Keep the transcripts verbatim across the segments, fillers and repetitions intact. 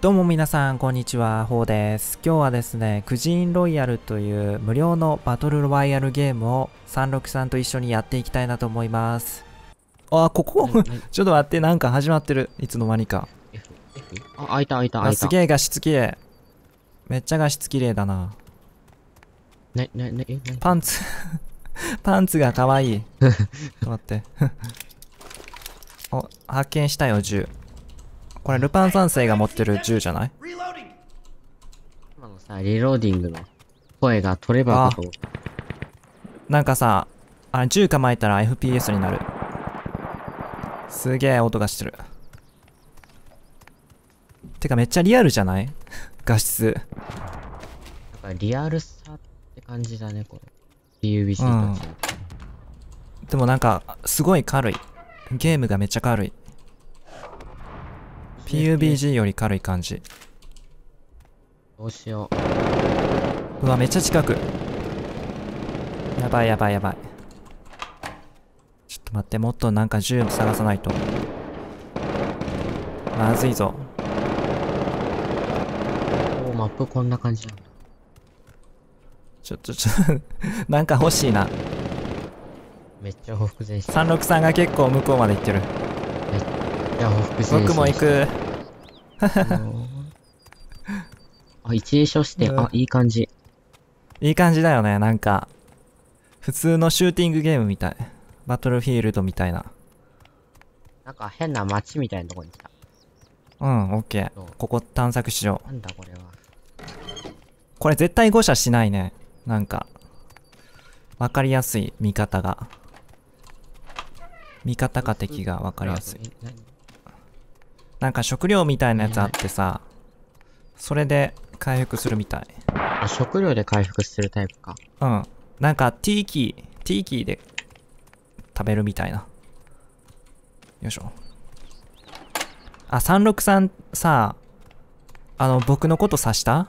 どうも皆さん、こんにちは。ほうです。今日はですね、クジンロイヤルという無料のバトルロワイヤルゲームをさんろくさんと一緒にやっていきたいなと思います。あー、ここちょっと待って、なんか始まってる。いつの間にか。あ、開いた開いた開いた。すげえ画質綺麗。めっちゃ画質綺麗だな。ね、ね、ね、ね。パンツ。パンツがかわいい。ちょっと待って。お、発見したよ、銃。これルパン三世が持ってる銃じゃない？今のさ、リローディングの声が取ればこそ。なんかさ、あれ銃構えたら エフピーエス になる。すげえ音がしてる。てかめっちゃリアルじゃない？画質。なんかリアルさって感じだね、これ。ピーユービーシー のやつ。でもなんか、すごい軽い。ゲームがめっちゃ軽い。ピーユービージー より軽い感じ。どうしよう。うわ、めっちゃ近く。やばいやばいやばい。ちょっと待って、もっとなんか銃探さないと。まずいぞ。おー、マップこんな感じなんだ。ちょっとちょっと、なんか欲しいな。めっちゃほふく前進。さんろくさんが結構向こうまで行ってる。僕も行く。あ、一連射して、あ、いい感じ。いい感じだよね、なんか。普通のシューティングゲームみたい。バトルフィールドみたいな。なんか変な街みたいなとこに来た。うん、オッケー。ここ探索しよう。なんだこれは。これ絶対誤射しないね。なんか。わかりやすい、味方が。味方か敵がわかりやすい。なんか食料みたいなやつあってさ、それで回復するみたい。あ、食料で回復するタイプか。うん。なんか T キー、T キーで食べるみたいな。よいしょ。あ、さんろくさんさ、あの、僕のこと刺したんん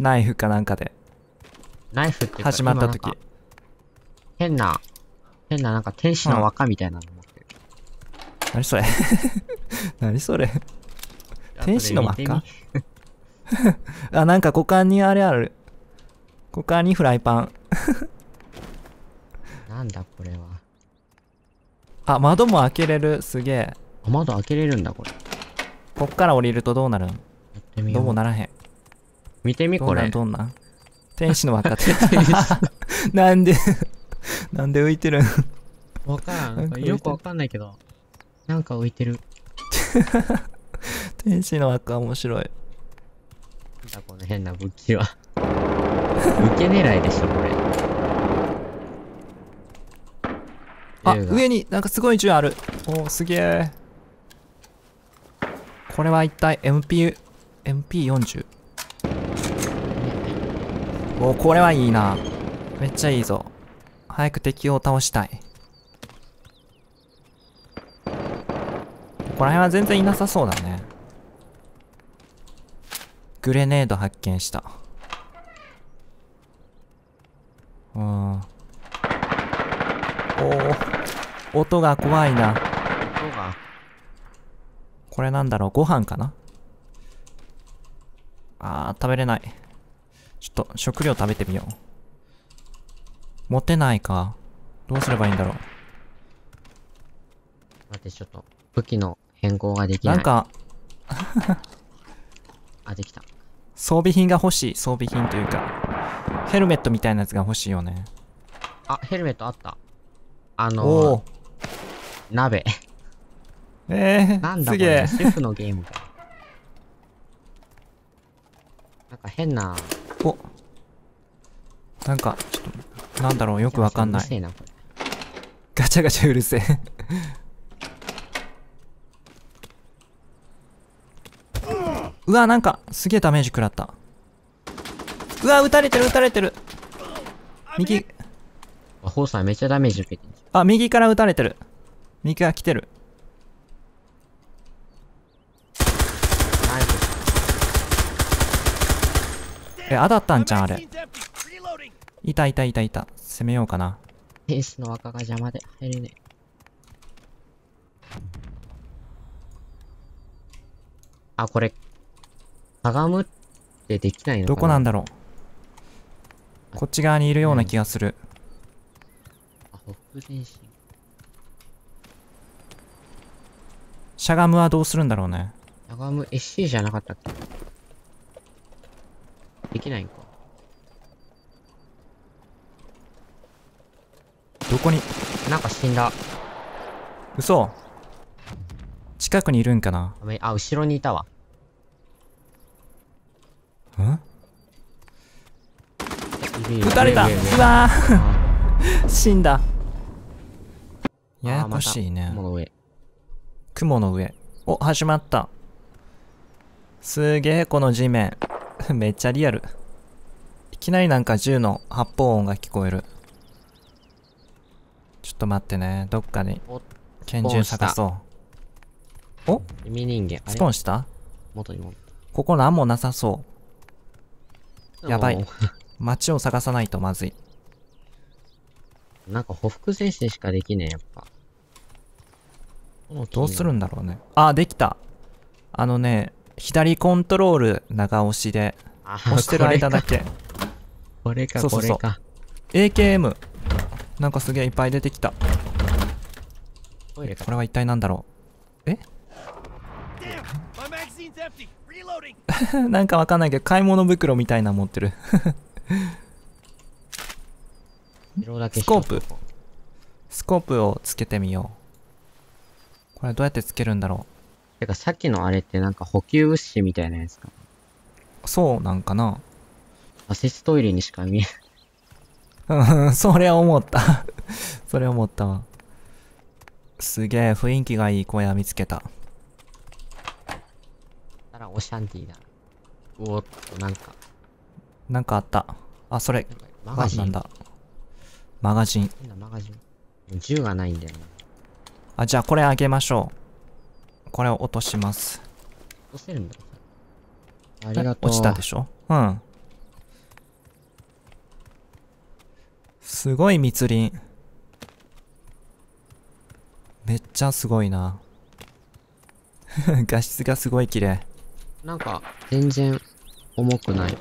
ナイフかなんかで。ナイフって始まった時。変な、変ななんか天使の輪っかみたいなの。うん、何それ何それ天使の輪っかあ、なんか股間にあれある。股間にフライパンなんだこれは。あ、窓も開けれる。すげえ。あ、窓開けれるんだこれ。こっから降りるとどうなるん？やってみよう。どうもならへん。見てみこれ。どんなんどんなん天使の輪っかってなんでなんで浮いてるんわからん。なんかよくわかんないけど。なんか浮いてる。天使の輪っか面白い。なんだこの変な武器は。武器狙いでしょ、これ。あ、上になんかすごい銃ある。おー、すげえ。これは一体 エムピー、エムピーよんじゅう。おー、これはいいな。めっちゃいいぞ。早く敵を倒したい。ここら辺は全然いなさそうだね。グレネード発見した。うん。おお。音が怖いな。音が。これなんだろう、ご飯かな？あー、食べれない。ちょっと食料食べてみよう。持てないか。どうすればいいんだろう。待って、ちょっと。武器の。変更ができない。なんか。あ、できた。装備品が欲しい。装備品というか、ヘルメットみたいなやつが欲しいよね。あ、ヘルメットあった。あのー、鍋。えぇ、なんだこれ。シェフのゲームか。なんか変な。おなんか、ちょっと、なんだろう、よくわかんない。うるせえな、これ。ガチャガチャうるせえ。うわ、なんか、すげえダメージ食らった。うわ、撃たれてる、撃たれてる。右。あ、ホウさんめっちゃダメージ受けてる。あ、右から撃たれてる。右から来てる。え、当たったんじゃん、あれ。いたいたいたいた。攻めようかな。エースの若が邪魔で入れねえ。あ、これ、かがむってできないのかな。どこなんだろう。こっち側にいるような気がする。あ、ほふ前進。しゃがむはどうするんだろうね。しゃがむ、エスシー じゃなかったっけ。できないんか。どこになんか死んだ。嘘。近くにいるんかな。あ、後ろにいたわ。ん？撃たれた。うわー死んだ。ややこしいね。雲の上。雲の上。お、始まった。すげえ、この地面。めっちゃリアル。いきなりなんか銃の発砲音が聞こえる。ちょっと待ってね。どっかに拳銃探そう。お？弓人間。スポーンした？元に戻った。ここなんもなさそう。やばい。街を探さないとまずい。なんかほふく前進しかできねえ、やっぱ。どうするんだろうね。あ、できた。あのね、左コントロール長押しで押してる間だけ。これか、これか。エーケーエム。なんかすげえいっぱい出てきた。これは一体なんだろう。えなんかわかんないけど、買い物袋みたいな持ってる。スコープ。スコープをつけてみよう。これどうやってつけるんだろう。てかさっきのあれってなんか補給物資みたいなやつか。そうなんかな。アセストイレにしか見えない。うん、それ思った。それ思ったわ。すげえ、雰囲気がいい小屋見つけた。あら、オシャンティーだ。おっと、なんか。なんかあった。あ、それ。マガジン。なんだ。マガジン。マガジン。銃がないんだよな。あ、じゃあこれあげましょう。これを落とします。落とせるんだ。ありがとう。落ちたでしょ？うん。すごい密林。めっちゃすごいな。画質がすごい綺麗。なんか、全然、重くない。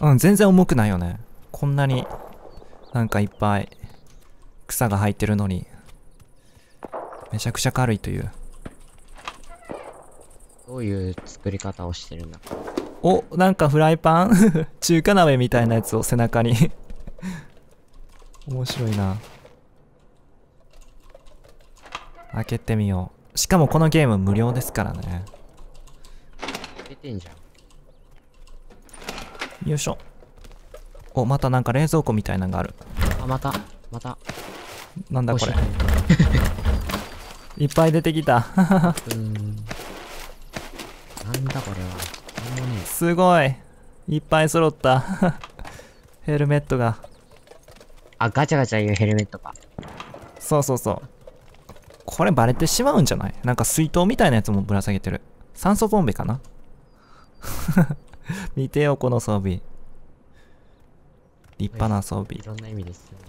うん、全然重くないよね。こんなに、なんかいっぱい、草が生えてるのに、めちゃくちゃ軽いという。どういう作り方をしてるんだ。お、なんかフライパン中華鍋みたいなやつを背中に。面白いな。開けてみよう。しかもこのゲーム無料ですからね。出てんじゃん。よいしょ。お、またなんか冷蔵庫みたいなのがある。あ、またまたなんだこれ。いっぱい出てきた。うん、なんだこれは。なんもねえ。すごいいっぱい揃った。ヘルメットが。あ、ガチャガチャいうヘルメットか。そうそうそう。これバレてしまうんじゃない？なんか水筒みたいなやつもぶら下げてる。酸素ボンベかな。見てよこの装備。立派な装備。いろんな意味ですよね。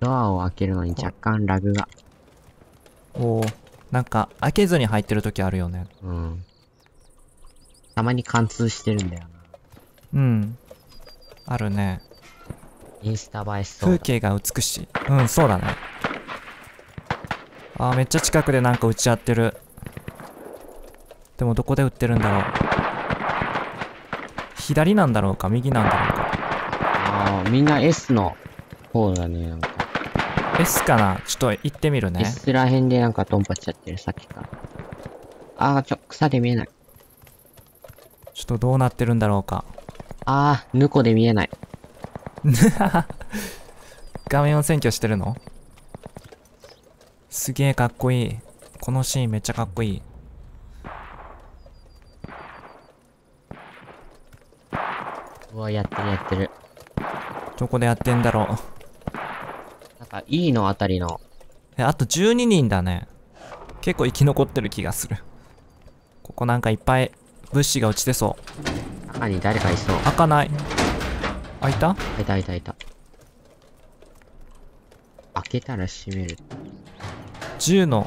ドアを開けるのに若干ラグが。おお、なんか開けずに入ってる時あるよね。うん、たまに貫通してるんだよな。うん。あるね。インスタ映えしそう。風景が美しい。うん、そうだね。あー、めっちゃ近くでなんか撃ち合ってる。でもどこで撃ってるんだろう。左なんだろうか、右なんだろうか。あー、みんな エス の方だね、なんか。エス かな？ちょっと行ってみるね。エス ら辺でなんかトンパしちゃってる、さっきから。あー、ちょ、草で見えない。ちょっとどうなってるんだろうか。あー、ぬこで見えない。画面を占拠してるの？すげえかっこいい。このシーンめっちゃかっこいい。うわ、やってるやってる。どこでやってんだろう。なんか E のあたりの。え、あとじゅうににんだね。結構生き残ってる気がする。ここなんかいっぱい物資が落ちてそう。中に誰かいそう。開かない。開いた？開いた開いた開いた。開けたら閉める。銃の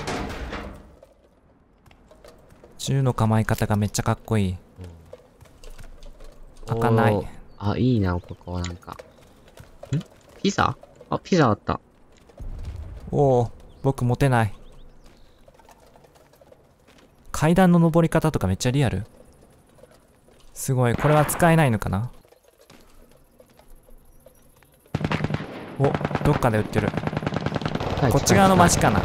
銃の構え方がめっちゃかっこいい。開かない。あ、いいな、ここはなんか。んピザ？あ、ピザあった。おお、僕持てない。階段の登り方とかめっちゃリアル。すごい。これは使えないのかな。お、どっかで売ってる。こっち側の町かな。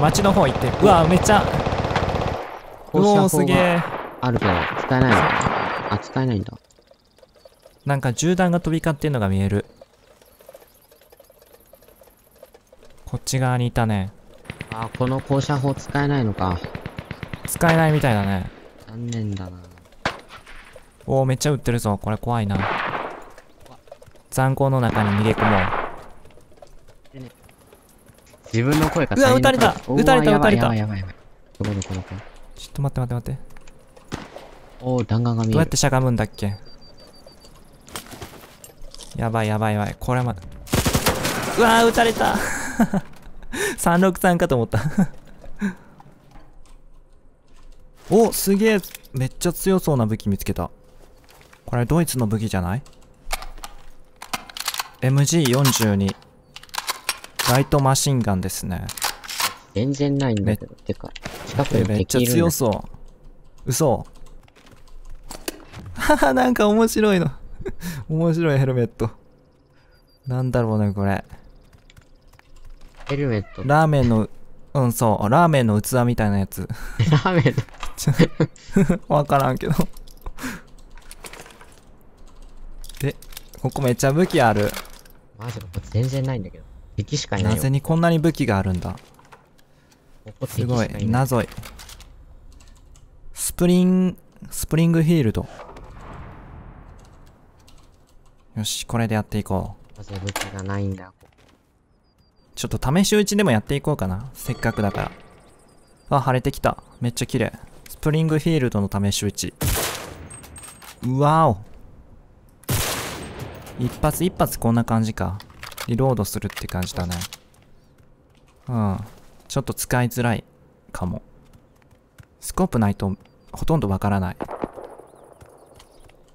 町の方行って。うわ、めっちゃ。うお、すげえ。あるけど、使えないのかな。あ、使えないんだ。なんか銃弾が飛び交ってんのが見える。こっち側にいたね。あ、この降車砲使えないのか。使えないみたいだね。残念だな。おお、めっちゃ撃ってるぞ。これ怖いな。残光の中に逃げ込もう。自分の声が。うわ、撃たれた。撃たれた、撃たれた。どこどこどこ。ちょっと待って待って待って。おお、弾丸が見える。どうやってしゃがむんだっけ。やばいやばいやばい。これはまだ。うわー、撃たれた。さんろくさんかと思った。お、すげえ。めっちゃ強そうな武器見つけた。これドイツの武器じゃない？ エムジーよんじゅうに ライトマシンガンですね。全然ないんだけど。てか近くにめっちゃ強そう。嘘。はは、なんか面白いの。面白いヘルメット。なんだろうねこれ。ヘルメット。ラーメンの、うん、そう、ラーメンの器みたいなやつ。ラーメンわからんけど。で、ここめっちゃ武器ある。マジか、ここ全然ないんだけど。敵しかいないよ。なぜにこんなに武器があるんだ。ここすごい、謎い。スプリン、スプリングフィールド。よし、これでやっていこう。なぜ武器がないんだ。ちょっと試し打ちでもやっていこうかな。せっかくだから。あ、晴れてきた。めっちゃ綺麗。スプリングフィールドの試し打ち。うわお。一発一発こんな感じか。リロードするって感じだね。うん。ちょっと使いづらいかも。スコープないとほとんどわからない。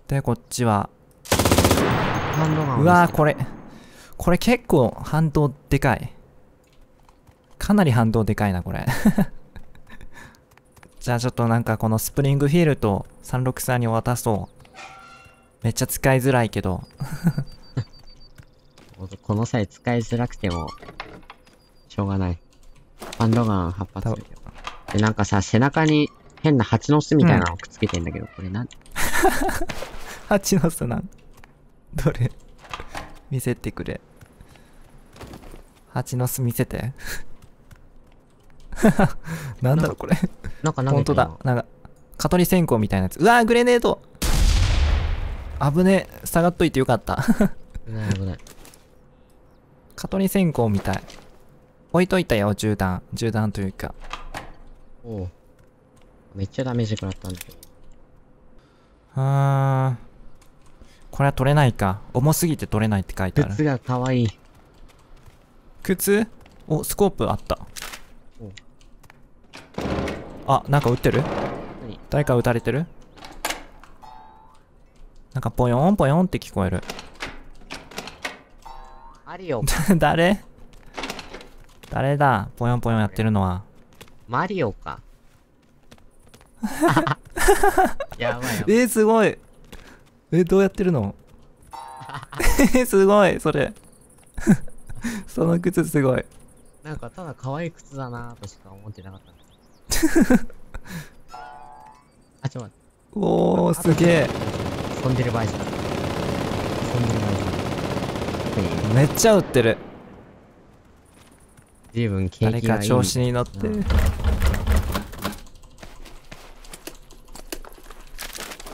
で、こっちは。うわー、これ。これ結構反動でかい。かなり反動でかいな、これ。じゃあちょっとなんかこのスプリングフィールドさんろくさんに渡そう。めっちゃ使いづらいけど。この際使いづらくても、しょうがない。ハンドガンはっぱつ発。で、なんかさ、背中に変な蜂の巣みたいなのをくっつけてんだけど、うん、これなん蜂の巣なん？どれ？見せてくれ。蜂の巣見せて。なんだろうこれ。なんか本当だ。なんか蚊取り線香みたいなやつ。うわー、グレネード。危ねえ。下がっといてよかった。危ない危ない。蚊取り線香みたい。置いといたよ、銃弾。銃弾というか。おお。めっちゃダメージ食らったんだけど。あー。これは取れないか。重すぎて取れないって書いてある。靴がかわいい。靴？お、スコープあった。あ、なんか撃ってる？誰か撃たれてる？なんかポヨンポヨンって聞こえる。マリオ。誰？誰だ？ポヨンポヨンやってるのは。マリオか。やばいよ。えー、すごい。え、どうやってるの？え、すごい、それ。その靴すごい。なんかただ可愛い靴だなぁとしか思ってなかった。あ、ちょっと待って。おー、すげえ。飛んでる場合じゃない。飛んでる場合じゃない。めっちゃ売ってる。十分景気がいい。誰か調子に乗ってる。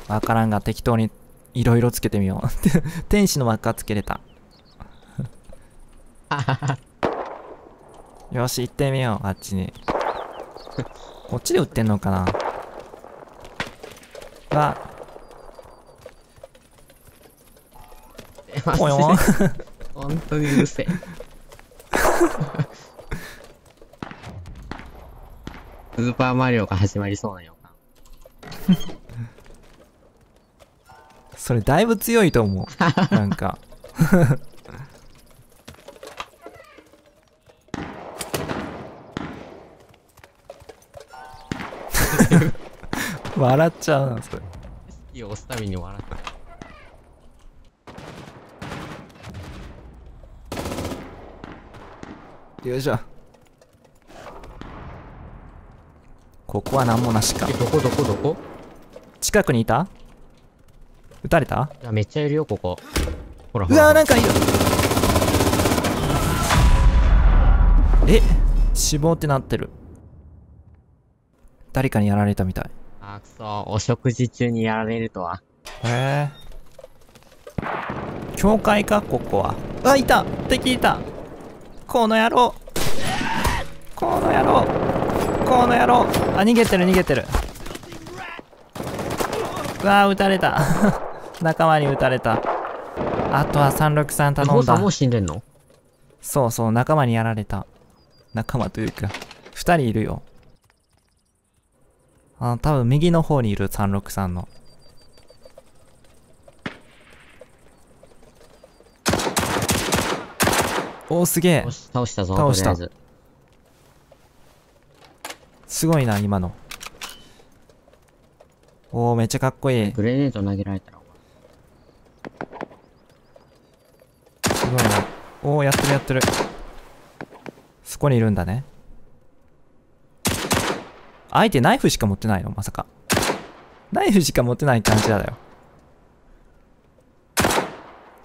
わからんが適当に。いろいろつけてみよう。天使の輪っかつけれた。よし、行ってみよう、あっちに。こっちで売ってんのかな。あっ。ぽよん。ほんとにうるせえ。スーパーマリオが始まりそうな予感。それだいぶ強いと思う。なんか。笑っちゃうな、それ。いや、押すたびに笑った。よいしょ。ここは何もなしか。え、どこどこどこ？近くにいた？撃たれた？いや、めっちゃいるよ、ここ。ほらほら。うわー、なんかいる。え、死亡ってなってる。誰かにやられたみたい。あ、くそ、お食事中にやられるとは。へえ。教会か、ここは。あ、いた！敵いた！この野郎、この野郎、この野郎。あ、逃げてる逃げてる。うわー、撃たれた。仲間に撃たれた。あとはさんろくさん頼んだ。もう死んでんの？そうそう、仲間にやられた。仲間というかふたりいるよ。あ、多分右の方にいるさんろくさんの。おお、すげえ。倒したぞ。倒した。すごいな、今の。おお、めっちゃかっこいい。グレネード投げられたら。すごいな。おお、やってるやってる。そこにいるんだね。相手ナイフしか持ってないの、まさか。ナイフしか持ってない感じだよ。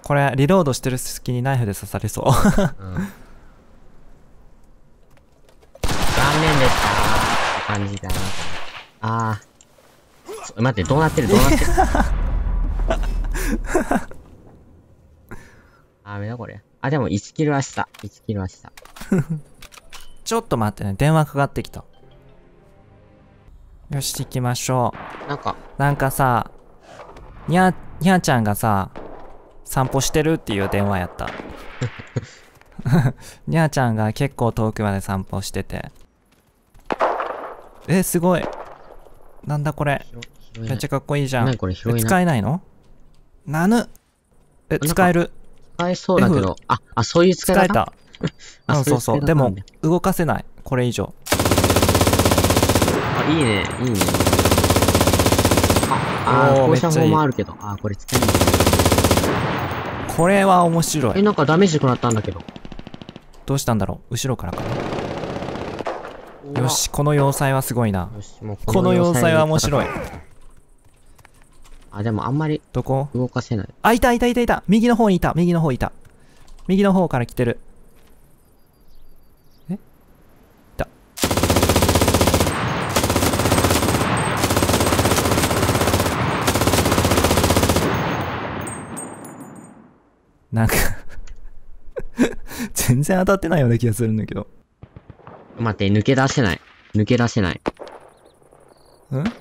これリロードしてる隙にナイフで刺されそう。うん、残念でした感じだな。ああ、待って、どうなってるどうなってる。ダメだこれ。あ、でもいちキルはしたいちキルはした。ちょっと待ってね、電話かかってきた。よし、行きましょう。なんかなんかさ、にゃにゃちゃんがさ、散歩してるっていう電話やった。にゃーちゃんが結構遠くまで散歩してて、え、すごい。なんだこれ、めっちゃかっこいいじゃん。え、使えないの？なぬ。え、使える。使えそうだけど、ああ、そういう使い方。使えた。あ、そうそう。でも動かせない、これ以上。あ、いいねいいね。ああ、放射砲もあるけど、あ、これ使えない。これは面白い。え、なんかダメージくなったんだけど。どうしたんだろう。後ろからかな。よし、この要塞はすごいな。この要塞は面白い。あ、でもあんまりどこ動かせない。あ、いたいたいたいた。右の方にいた。右の方いた。右の方から来てる。え、いた。なんか全然当たってないような気がするんだけど。待って、抜け出せない。抜け出せない。ん？どうし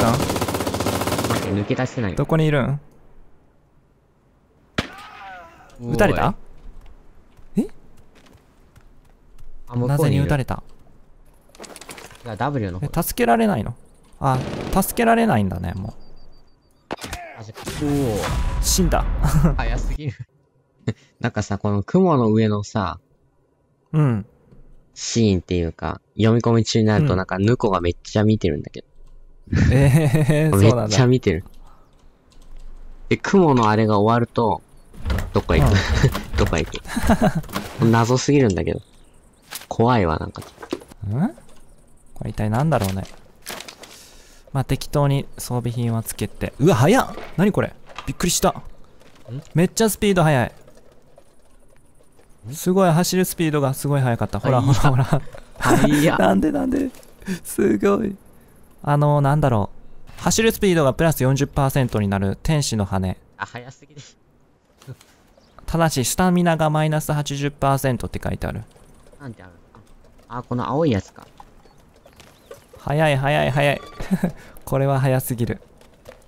たん？待って、抜け出せない。どこにいるん？撃たれた？え？あ、なぜに撃たれた？いや、W の方。助けられないの？あ、助けられないんだね、もう。おお、死んだ。早すぎる。なんかさ、この雲の上のさ、うん、シーンっていうか、読み込み中になると、なんか、ぬこがめっちゃ見てるんだけど。ええ、めっちゃ見てる。で、雲のあれが終わると、どっか行く。うん、どっか行く。謎すぎるんだけど。怖いわ、なんか。ん？これ一体なんだろうね。まあ、適当に装備品はつけて。うわ、早っ！何これ？びっくりした。めっちゃスピード速い。すごい、走るスピードがすごい速かった。ほらほらほら。なんでなんで。すごい。あのー、なんだろう。走るスピードがプラス よんじゅっパーセント になる天使の羽。あ、速すぎです。ただし、スタミナがマイナス はちじゅっパーセント って書いてある。なんてあるのか。あ、この青いやつか。速い速い速い。これは速すぎる。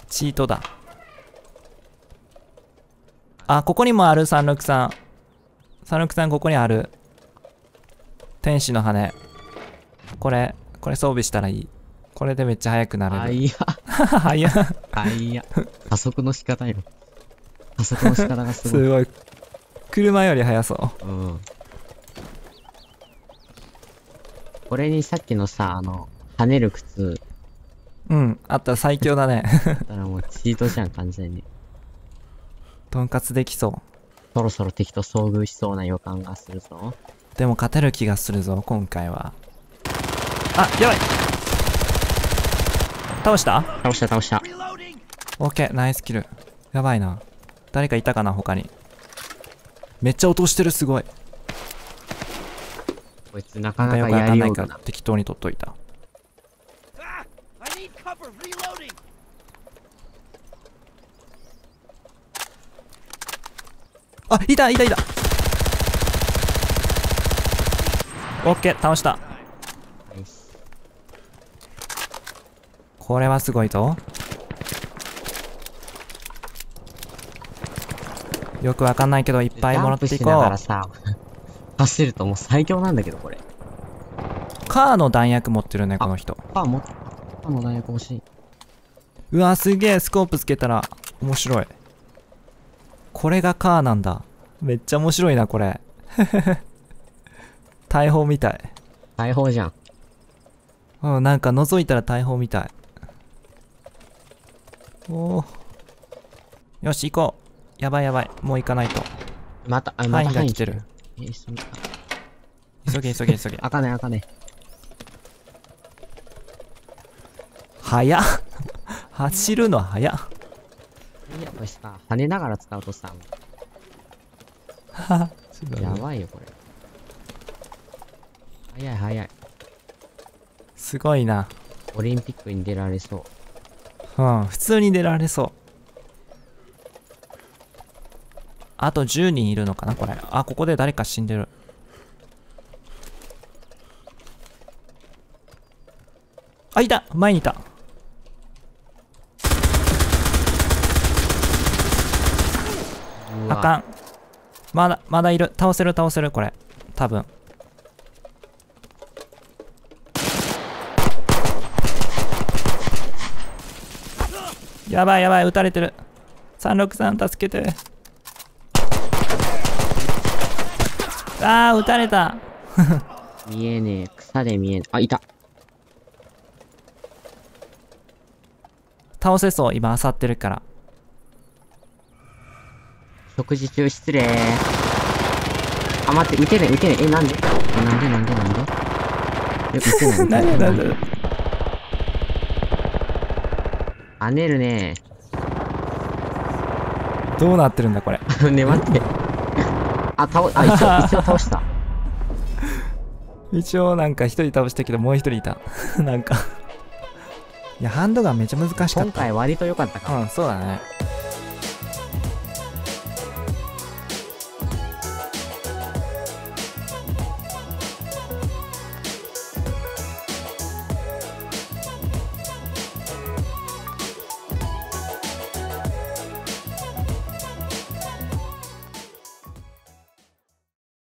チートだ。あ、ここにもある、さんろくさん。さんろくさん、ここにある。天使の羽。これ、これ装備したらいい。これでめっちゃ速くなれる。あいや。あいや。あいや。加速の仕方よ。加速の仕方がすごい。すごい。車より速そう。うん。これにさっきのさ、あの、跳ねる靴。うん、あったら最強だね。だからもうチートじゃん、完全に。とんかつできそう。そろそろ敵と遭遇しそうな予感がするぞ。でも勝てる気がするぞ、今回は。あ、やばい。倒した倒した倒した。オッケー、ナイスキル。やばいな。誰かいたかな、他に。めっちゃ落としてる、すごい。こいつなかなかやりようがないから適当に取っといた。あ、いたいたいた。オッケー、倒した。これはすごいぞ。よくわかんないけどいっぱいもらっていこう。だからさ、走るともう最強なんだけど。これカーの弾薬持ってるね、この人。カー持ってる。カーの弾薬欲しい。うわ、すげえ。スコープつけたら面白い。これがカーなんだ。めっちゃ面白いな、これ。大砲みたい。大砲じゃん。うん、なんか覗いたら大砲みたい。おお。よし、行こう。やばいやばい。もう行かないと。また、あ、また範囲が来てる。急げ急げ急げ。開かねえ開かねえ。速っ。走るの速っ。いや、これさ、跳ねながら使うとさ、やばいよ、これ。早い早い。すごいな。オリンピックに出られそう。うん、普通に出られそう。あとじゅうにんいるのかな、これ。あ、ここで誰か死んでる。あ、いた！前にいた。あかん。まだまだいる。倒せる倒せる、これ多分。やばいやばい、撃たれてる。さんろくさん助けて。あー、撃たれた。見えねえ、草で見えねえ。あ、いた。倒せそう、今漁ってるから。食事中失礼。あ、待って、撃てない撃てない。え、なんでなんでなんでなんでえ、撃てない撃てない。なんでなんで跳ねるね。どうなってるんだこれ。ね、待って。あ、倒、あ、一応、一応倒した。一応なんか一人倒したけどもう一人いた。なんか。いや、ハンドガンめっちゃ難しかった。今回割と良かったか。うん、そうだね。